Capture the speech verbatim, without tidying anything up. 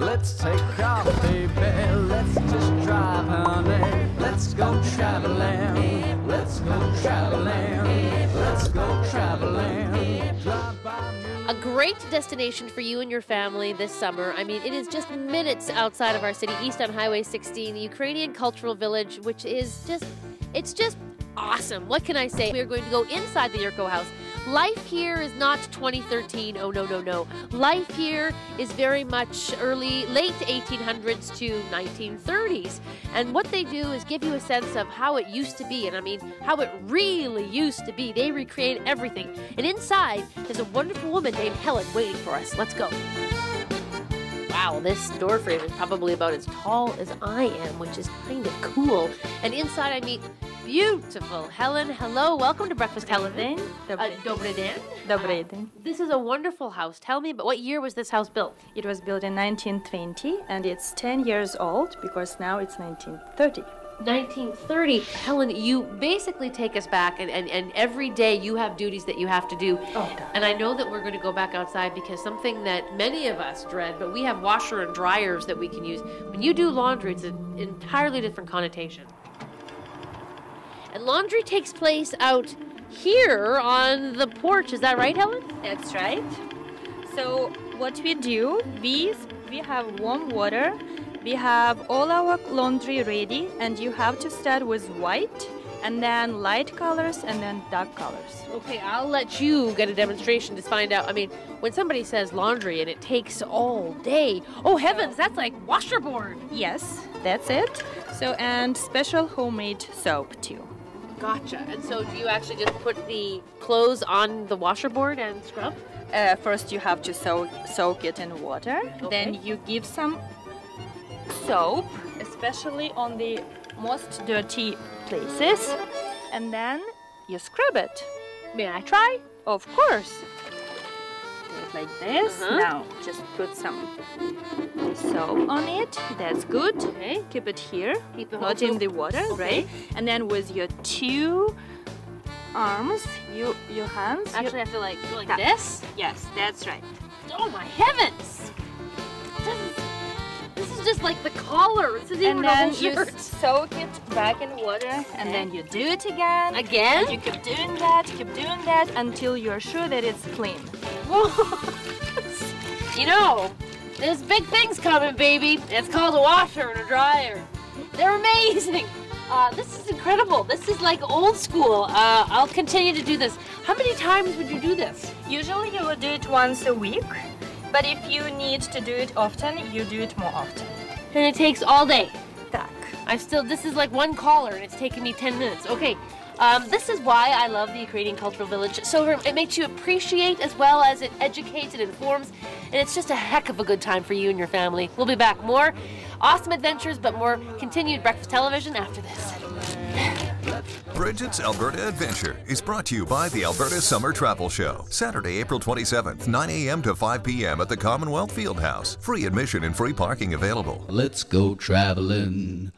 Let's take off, baby. Let's just drive, honey. Let's go traveling. Let's go traveling. Let's go traveling. Drive by me. A great destination for you and your family this summer. I mean, it is just minutes outside of our city, east on Highway sixteen, the Ukrainian Cultural Village, which is just, it's just awesome. What can I say? We are going to go inside the Yurko house. Life here is not twenty thirteen, oh no, no, no. Life here is very much early, late eighteen hundreds to nineteen thirties. And what they do is give you a sense of how it used to be, and I mean, how it really used to be. They recreate everything. And inside, there's a wonderful woman named Helen waiting for us. Let's go. Wow, this door frame is probably about as tall as I am, which is kind of cool. And inside I meet beautiful Helen. Hello, welcome to Breakfast Television. Uh, Dobre den. Dobre den. Uh, this is a wonderful house. Tell me, but what year was this house built? It was built in nineteen twenty, and it's ten years old because now it's nineteen thirty. nineteen thirty. Helen, you basically take us back, and, and, and every day you have duties that you have to do. Oh, and I know that we're going to go back outside because something that many of us dread, but we have washer and dryers that we can use. When you do laundry, it's an entirely different connotation. And laundry takes place out here on the porch. Is that right, Helen? That's right. So what we do, we, we have warm water. We have all our laundry ready, and you have to start with white, and then light colors, and then dark colors. Okay, I'll let you get a demonstration to find out. I mean, when somebody says laundry and it takes all day, oh heavens, that's like washerboard. Yes, that's it. So, and special homemade soap too. Gotcha. And so do you actually just put the clothes on the washerboard and scrub? Uh, first you have to soak, soak it in water. Okay. Then you give some soap, especially on the most dirty places, and then you scrub it. May I try? Of course. Do it like this. Uh-huh. Now just put some soap on it. That's good. Okay. Keep it here, Keep it not in the water, okay. Right? And then with your two arms, you your hands. Actually, you have to like go like this. Yes, that's right. Oh my heavens! This is This is just like the collar. This is even a whole shirt. And then you soak it back in water, and then you do it again. Again? And you keep doing that, keep doing that, until you're sure that it's clean. Whoa. You know, there's big things coming, baby. It's called a washer and a dryer. They're amazing. Uh, this is incredible. This is like old school. Uh, I'll continue to do this. How many times would you do this? Usually you would do it once a week. But if you need to do it often, you do it more often. And it takes all day. Так. I still, this is like one collar and it's taken me ten minutes. Okay, um, this is why I love the Ukrainian Cultural Village. So it makes you appreciate as well as it educates and informs. And it's just a heck of a good time for you and your family. We'll be back. More awesome adventures, but more continued Breakfast Television after this. Bridget's Alberta Adventure is brought to you by the Alberta Summer Travel Show. Saturday, April twenty-seventh, nine A M to five P M at the Commonwealth Fieldhouse. Free admission and free parking available. Let's go traveling.